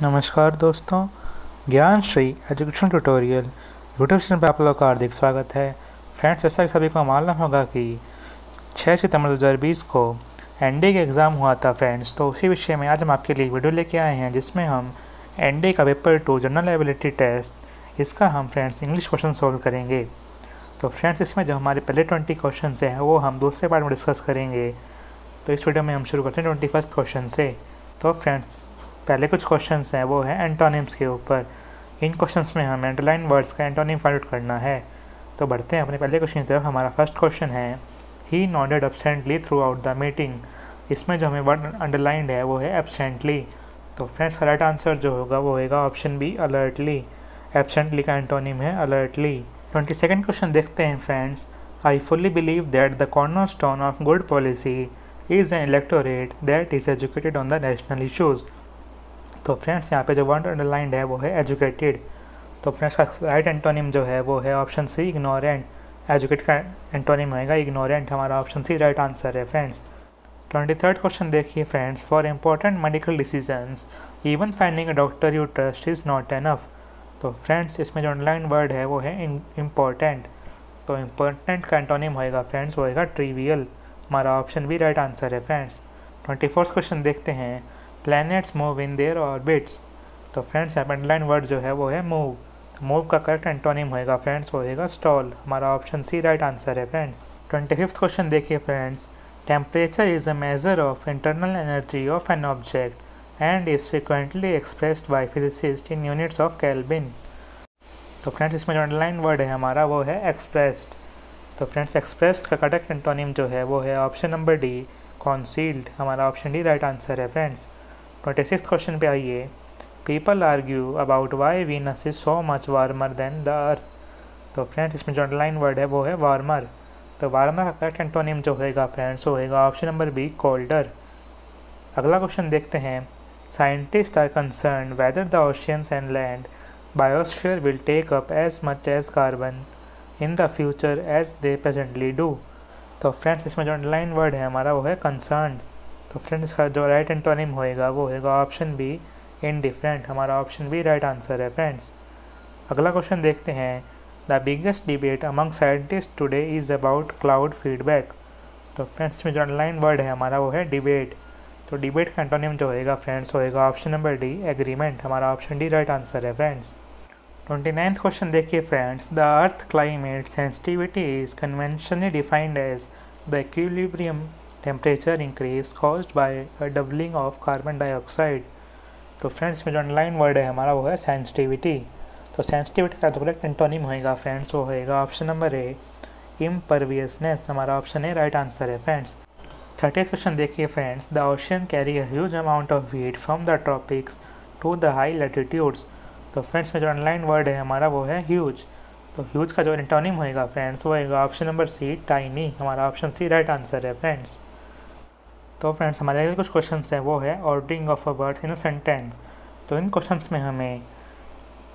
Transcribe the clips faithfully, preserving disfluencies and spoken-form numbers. नमस्कार दोस्तों, Gyan Shri education tutorial YouTube channel पर आप लोगों का हार्दिक स्वागत है। फ्रेंड्स, जैसा कि सभी को मालूम होगा कि छह सितंबर दो हज़ार बीस को एन डी ए का एग्ज़ाम हुआ था। फ्रेंड्स, तो उसी विषय में आज हम आपके लिए वीडियो लेके आए हैं, जिसमें हम एन डी ए का paper two general ability test, इसका हम फ्रेंड्स इंग्लिश क्वेश्चन सोल्व करेंगे। तो फ्रेंड्स, इसमें जो हमारे पहले ट्वेंटी क्वेश्चन हैं वो हम दूसरे पार्ट में डिस्कस करेंगे। तो इस वीडियो में हम शुरू करते हैं ट्वेंटी फर्स्ट क्वेश्चन से। तो फ्रेंड्स, पहले कुछ क्वेश्चंस हैं वो है एंटोनिम्स के ऊपर। इन क्वेश्चंस में हमें अंडरलाइन वर्ड्स का एंटोनिम फाइंड आउट करना है। तो बढ़ते हैं अपने पहले क्वेश्चन की तरफ। हमारा फर्स्ट क्वेश्चन है he nodded absently throughout the meeting. इसमें जो हमें वर्ड अंडरलाइंड है वो है एब्सेंटली। तो फ्रेंड्स, राइट आंसर जो होगा वो होगा ऑप्शन बी अलर्टली। एब्सेंटली का एंटोनिम है अलर्टली। ट्वेंटी सेकेंड क्वेश्चन देखते हैं friends. I fully believe that the corner stone of good policy is an electorate that is educated on the national issues. तो फ्रेंड्स, यहाँ पे जो वर्ड अंडरलाइंड है वो है एजुकेटेड। तो फ्रेंड्स का राइट एंटोनिम जो है वो है ऑप्शन सी इग्नोरेंट। एजुकेट का एंटोनिम होगा इग्नोरेंट। हमारा ऑप्शन सी राइट आंसर है फ्रेंड्स। ट्वेंटी थर्ड क्वेश्चन देखिए friends. For important medical decisions even finding a doctor you trust is not enough. तो फ्रेंड्स, इसमें जो अंडरलाइन वर्ड है वो है इम्पोर्टेंट। तो इम्पोर्टेंट का एंटोनिम होगा फ्रेंड्स होगा ट्रिवियल। हमारा ऑप्शन बी राइट आंसर है फ्रेंड्स। ट्वेंटी फोर्थ क्वेश्चन देखते हैं। Planets move in their orbits. तो फ्रेंड्स, यहाँ अंडरलाइन वर्ड जो है वो है मूव। तो मूव का करेक्ट एंटोनिम होएगा फ्रेंड्स होएगा स्टॉल। हमारा ऑप्शन सी राइट आंसर है फ्रेंड्स। ट्वेंटी फिफ्थ क्वेश्चन देखिए friends. Temperature is a measure of internal energy of an object and is frequently expressed by physicist in units of kelvin. तो friends, इसमें जो underline word है हमारा वो है expressed. तो फ्रेंड्स, एक्सप्रेस्ड का करेक्ट एंटोनिम जो है वो है ऑप्शन नंबर डी कॉन्सील्ड। हमारा ऑप्शन डी राइट आंसर है फ्रेंड्स। ट्वेंटी सिक्स क्वेश्चन पे आइए। People argue about why Venus is so much warmer than the earth. तो फ्रेंड्स, इसमें जो अंडरलाइन वर्ड है वो है वार्मर। तो वार्मर का करेक्ट एंटोनिम जो होएगा फ्रेंड्स होएगा ऑप्शन नंबर बी कोल्डर। अगला क्वेश्चन देखते हैं। Scientist are concern whether the oceans and land biosphere will take up as much as carbon in the future as they presently do. तो friends, इसमें जो underline word है हमारा वो है कंसर्न। तो फ्रेंड्स का जो राइट एंटोनिम होएगा वो होगा ऑप्शन बी इनडिफरेंट। हमारा ऑप्शन बी राइट आंसर है फ्रेंड्स। अगला क्वेश्चन देखते हैं। The biggest debate among scientist today is about cloud feedback. तो फ्रेंड्स, में जो ऑनलाइन वर्ड है हमारा वो है डिबेट। तो डिबेट का एंटोनिम जो होएगा फ्रेंड्स होएगा ऑप्शन नंबर डी एग्रीमेंट। हमारा ऑप्शन डी राइट आंसर है फ्रेंड्स। ट्वेंटी नाइन्थ क्वेश्चन देखिए friends. The earth climate sensitivity is conventionally defined as the equilibrium temperature increase caused by a doubling of carbon dioxide. तो friends, में जो online word है हमारा वो है sensitivity. तो सेंसिटिविटी का करेक्ट एंटोनिम होएगा फ्रेंड्स वो होएगा ऑप्शन नंबर ए इम्परवियसनेस। हमारा ऑप्शन ए राइट आंसर है फ्रेंड्स। थर्टी क्वेश्चन देखिए friends. The ocean carry a huge amount of heat from the tropics to the high latitudes. तो friends, में जो online word है हमारा वो है ह्यूज। तो ह्यूज का जो एंटोनिम होएगा फ्रेंड्स वो होएगा ऑप्शन नंबर सी टाइनी। हमारा ऑप्शन सी राइट आंसर है फ्रेंड्स। तो फ्रेंड्स, हमारे अगले कुछ क्वेश्चंस हैं वो है ordering of a words in a sentence. तो इन क्वेश्चंस में हमें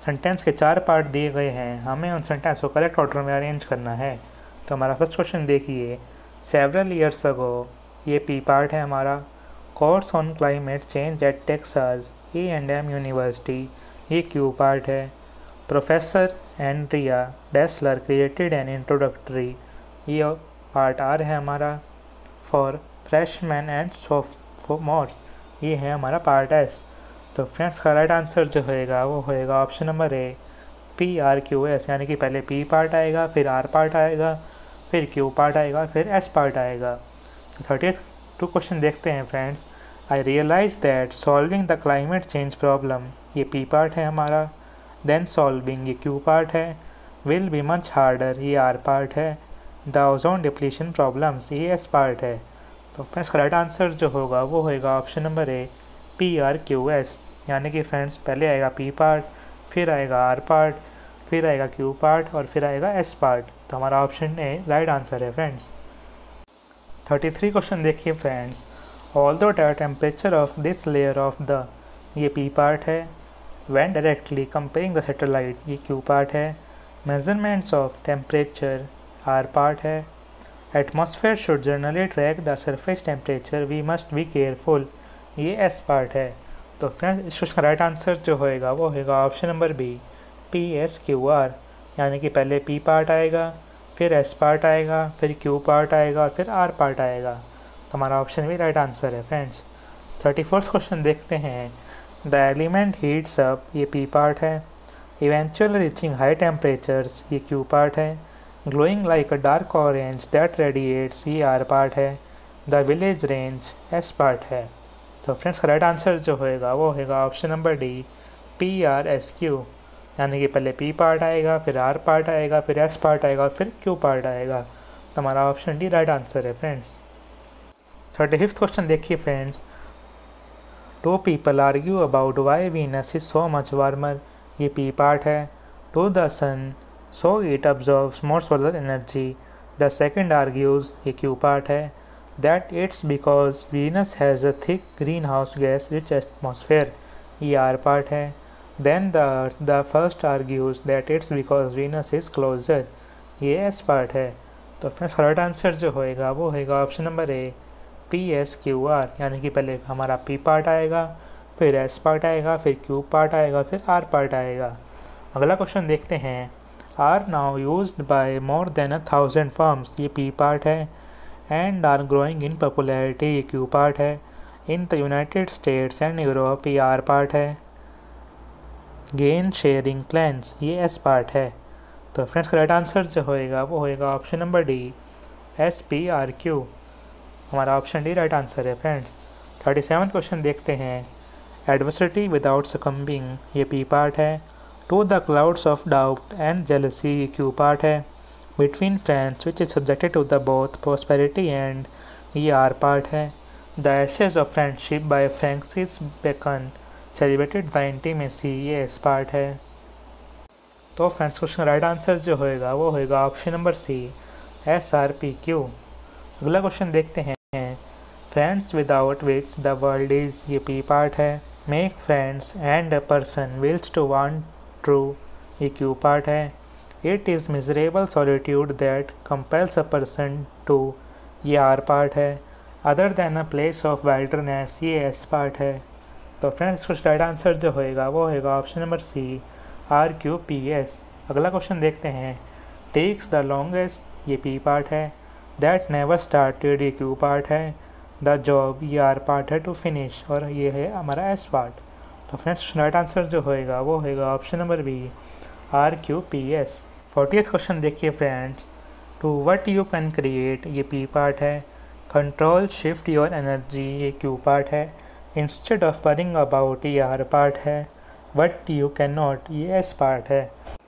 सेंटेंस के चार पार्ट दिए गए हैं, हमें उन सेंटेंस को करेक्ट ऑर्डर में अरेंज करना है। तो हमारा फर्स्ट क्वेश्चन देखिए। सेवरल ईयर्स अगो, ये पी पार्ट है हमारा। Course on climate change at Texas and M university, ये क्यू पार्ट है। Professor Andrea Dessler created an introductory, ये पार्ट आर है हमारा। फॉर फ्रेशमैन एंड सोफोमोर्स, ये है हमारा पार्ट एस। तो फ्रेंड्स का राइट आंसर जो होएगा वो होएगा option number A P R Q S, यानी कि पहले पी पार्ट आएगा, फिर आर पार्ट आएगा, फिर क्यू पार्ट आएगा, फिर एस पार्ट आएगा। थर्टी टू क्वेश्चन देखते हैं friends. I realize that solving the climate change problem, ये पी पार्ट है हमारा। देन सॉल्विंग, ये क्यू पार्ट है। विल बी मच हार्डर, ये आर पार्ट है। द ओजोन डिप्लीशन प्रॉब्लम्स, ये एस पार्ट है। तो फ्रेंड्स का राइट आंसर जो होगा वो होगा option number A P R Q S, यानी कि फ्रेंड्स पहले आएगा पी पार्ट, फिर आएगा आर पार्ट, फिर आएगा क्यू पार्ट और फिर आएगा एस पार्ट। तो हमारा ऑप्शन ए राइट आंसर है फ्रेंड्स। थर्टी थ्री क्वेश्चन देखिए friends. Although the temperature of this layer of the, ये पी पार्ट है। When directly comparing the satellite, ये क्यू पार्ट है। Measurements of temperature, R part है। Atmosphere should generally track the surface temperature, we must be careful, ये S part है। तो friends इस question का राइट आंसर जो होएगा वो होएगा option number B, P S Q R, यानी कि पहले पी पार्ट आएगा, फिर एस पार्ट आएगा, फिर क्यू पार्ट आएगा और फिर आर पार्ट आएगा। तो हमारा ऑप्शन भी राइट आंसर है फ्रेंड्स। थर्टी फोर्थ क्वेश्चन देखते हैं, द एलिमेंट हीट्स अप, ये पी पार्ट है, इवेंचुअल रीचिंग हाई टेम्परेचर्स, ये क्यू पार्ट है, glowing like a dark orange that radiates, ये आर पार्ट है, the village range S part है। तो फ्रेंड्स का राइट आंसर जो होएगा वो होएगा option number D, P R S Q, यानी कि पहले पी पार्ट आएगा, फिर आर पार्ट आएगा, फिर एस पार्ट आएगा और फिर क्यू पार्ट आएगा। तो हमारा ऑप्शन डी राइट आंसर है फ्रेंड्स। थर्टी फिफ्थ क्वेश्चन देखिए friends, two people argue about why Venus is so much warmer, ये पी पार्ट है, to the sun so it absorbs more solar energy, the second argues, ये Q part है, that it's because Venus has a thick greenhouse gas rich atmosphere, ये R part है, than the earth, the first argues that it's because Venus is closer, ये S part है। तो friends right answer जो होएगा वो होएगा option number A, P S Q R, यानी कि पहले हमारा पी पार्ट आएगा, फिर एस पार्ट आएगा, फिर क्यू पार्ट आएगा, फिर आर पार्ट आएगा। अगला क्वेश्चन देखते हैं, are now used by more than a thousand firms, ये पी पार्ट है, and are growing in popularity, ये क्यू पार्ट है, in the United States and Europe, ये आर पार्ट है, गेन शेयरिंग प्लान्स, ये एस पार्ट है। तो friends का राइट आंसर जो होएगा वो होएगा option number D, S P R Q, हमारा ऑप्शन डी राइट आंसर है फ्रेंड्स। थर्टी सेवन क्वेश्चन देखते हैं, एडवर्सिटी विदाउट सकम्बिंग, ये पी पार्ट है, to the clouds of doubt and jealousy, ये क्यू पार्ट है, between friends which is subjected to the both prosperity and, ये R part है, the essays of friendship by Francis Bacon celebrated by intimacy, ये S part है। तो friends question right answer जो होएगा वो होएगा option number C, S R P Q. अगला क्वेश्चन देखते हैं, friends without which the world is, ये पी पार्ट है, make friends and a person wills to want true, ये क्यू पार्ट है, it is miserable solitude that compels a person to, ये R part है, other than a place of wilderness, ये S part है। तो friends कुछ right answer जो होएगा वो होएगा option number C, R Q P S. अगला क्वेश्चन देखते हैं, टेक्स द लॉन्गेस्ट, ये पी पार्ट है, दैट नेवर स्टार्टेड, ये क्यू पार्ट है, द जॉब, ये आर पार्ट है, टू फिनिश और ये है हमारा एस पार्ट। तो फ्रेंड्स राइट आंसर जो होएगा वो होएगा option number B, R Q P S. Fortieth question देखिए friends, to what you can create, ये पी पार्ट है, कंट्रोल शिफ्ट योर एनर्जी, ये क्यू पार्ट है, इंस्टेड ऑफ वरिंग अबाउट, ये आर पार्ट है, व्हाट यू कैन नॉट, ये S part है।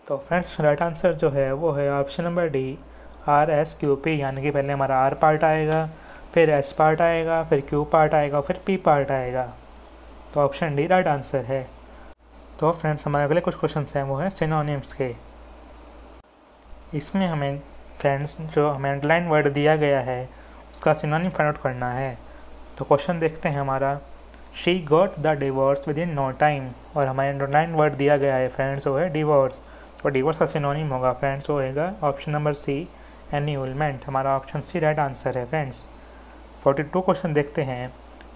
तो फ्रेंड्स राइट आंसर जो है वो है option number D, R S Q P, यानी कि पहले हमारा आर पार्ट आएगा, फिर एस पार्ट आएगा, फिर क्यू पार्ट आएगा, फिर पी पार्ट आएगा। तो ऑप्शन डी राइट आंसर है। तो फ्रेंड्स हमारे अगले कुछ क्वेश्चन हैं वो हैं सिनोनिम्स के। इसमें हमें फ्रेंड्स जो हमें अंडरलाइन वर्ड दिया गया है उसका सिनोनिम फाइंड आउट करना है। तो क्वेश्चन देखते हैं हमारा, she got the divorce within no time, और हमारे अंडरलाइन वर्ड दिया गया है फ्रेंड्स वो है डिवोर्स। तो डिवोर्स का सिनोनिम होगा फ्रेंड्स वो होगा ऑप्शन नंबर सी, एन्यूलमेंट, हमारा ऑप्शन सी राइट आंसर है फ्रेंड्स। फोर्टी टू क्वेश्चन देखते हैं,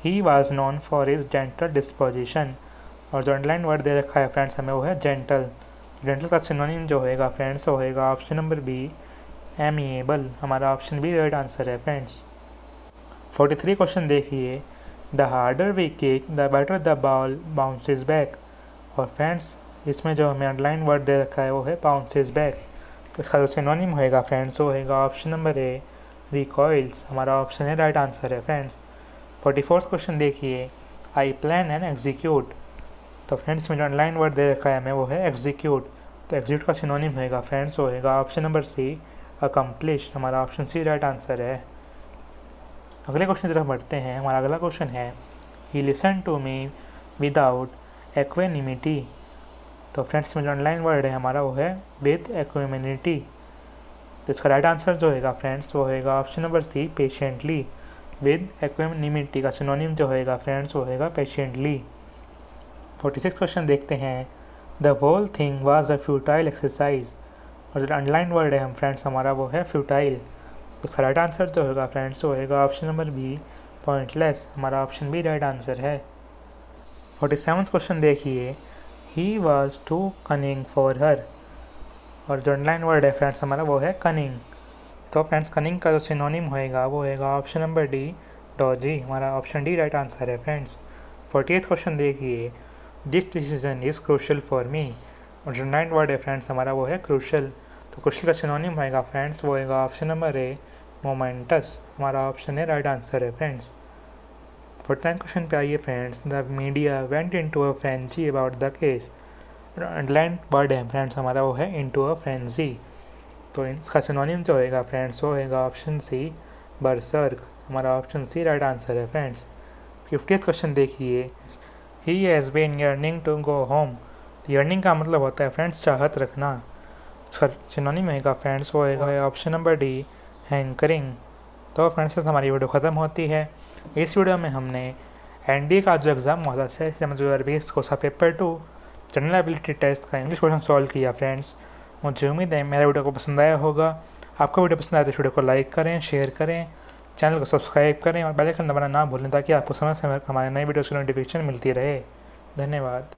he was known for his gentle disposition, और जो अंडरलाइन वर्ड दे रखा है फ्रेंड्स हमें वो है जेंटल। जेंटल का सिनोनिम जो होएगा फ्रेंड्स वो होएगा ऑप्शन नंबर बी, एमिएबल, हमारा ऑप्शन बी राइट आंसर है फ्रेंड्स। फोर्टी थ्री क्वेश्चन देखिए, the harder we kick the better the ball bounces back, और फ्रेंड्स इसमें जो हमें अंडरलाइन वर्ड दे रखा है वो है बाउंसेस बैक। तो इसका जो सिनोनिम होएगा फ्रेंड्स वो होएगा ऑप्शन नंबर ए, रिकॉइल्स, हमारा ऑप्शन है राइट आंसर है फ्रेंड्स। फोर्टी फोर्थ क्वेश्चन देखिए, आई प्लान एंड एग्जीक्यूट, तो फ्रेंड्स में जो ऑनलाइन वर्ड दे रखा है हमें वो है एग्जीक्यूट। तो एग्जीक्यूट का सिनोनिम होएगा फ्रेंड्स होएगा ऑप्शन नंबर सी, अकम्प्लिश, हमारा ऑप्शन सी राइट आंसर है। अगले क्वेश्चन की तरफ बढ़ते हैं, हमारा अगला क्वेश्चन है, he listen to me without equanimity, तो फ्रेंड्स में जो ऑनलाइन वर्ड है हमारा वो है विद एक्वेनिमिटी। तो इसका राइट आंसर जो होएगा फ्रेंड्स वो होएगा option number C, patiently, with equanimity का सिनोनिम जो होएगा फ्रेंड्स होएगा पेशेंटली। फोर्टी सिक्स क्वेश्चन देखते हैं, the whole thing was a futile exercise, और जो अंडरलाइन वर्ड है हम फ्रेंड्स हमारा वो है फ्यूटाइल। उसका राइट आंसर जो होगा फ्रेंड्स होएगा ऑप्शन नंबर बी, पॉइंटलेस, हमारा ऑप्शन बी राइट आंसर है। फोर्टी सेवन्थ क्वेश्चन देखिए, he was too cunning for her, और जो अंडरलाइन वर्ड है फ्रेंड्स हमारा वो है कनिंग। तो फ्रेंड्स कनिंग का जो सिनोनिम होएगा वो होएगा ऑप्शन नंबर डी डॉजी, हमारा ऑप्शन डी राइट आंसर है फ्रेंड्स। फोर्टी एथ क्वेश्चन देखिए, this decision is crucial for me, और जो अंडरलाइन वर्ड है फ्रेंड्स हमारा वो है क्रूशल। तो क्रूशल का सिनोनिम होएगा फ्रेंड्स वो होएगा ऑप्शन नंबर ए मोमेंटस, हमारा ऑप्शन ए राइट आंसर है फ्रेंड्स। फोर्टी नाइन क्वेश्चन पे आइए friends, the media went into a frenzy about the case, underline word है फ्रेंड्स हमारा वो है इनटू अ फ्रेंजी। तो इसका सिनोनिम जो होएगा फ्रेंड्स वो होएगा ऑप्शन सी बर्सर्क, हमारा ऑप्शन सी राइट आंसर है फ्रेंड्स। फिफ्टीथ क्वेश्चन देखिए, he has been yearning to go home, yearning का मतलब होता है फ्रेंड्स चाहत रखना, उसका सिनोनिम होएगा फ्रेंड्स वो होएगा ऑप्शन नंबर डी हैंकरिंग। तो फ्रेंड्स हमारी वीडियो ख़त्म होती है। इस वीडियो में हमने एन डी ए का जो एग्ज़ाम हुआ था दो हज़ार बीस को paper two general ability test का इंग्लिश क्वेश्चन सॉल्व किया फ्रेंड्स। मुझे उम्मीद है मेरा वीडियो को पसंद आया होगा। आपको वीडियो पसंद आया तो वीडियो को लाइक करें, शेयर करें, चैनल को सब्सक्राइब करें और बेल आइकन दबाना ना भूलें ताकि आपको समय समय पर हमारे नए वीडियोज़ की नोटिफिकेशन मिलती रहे। धन्यवाद।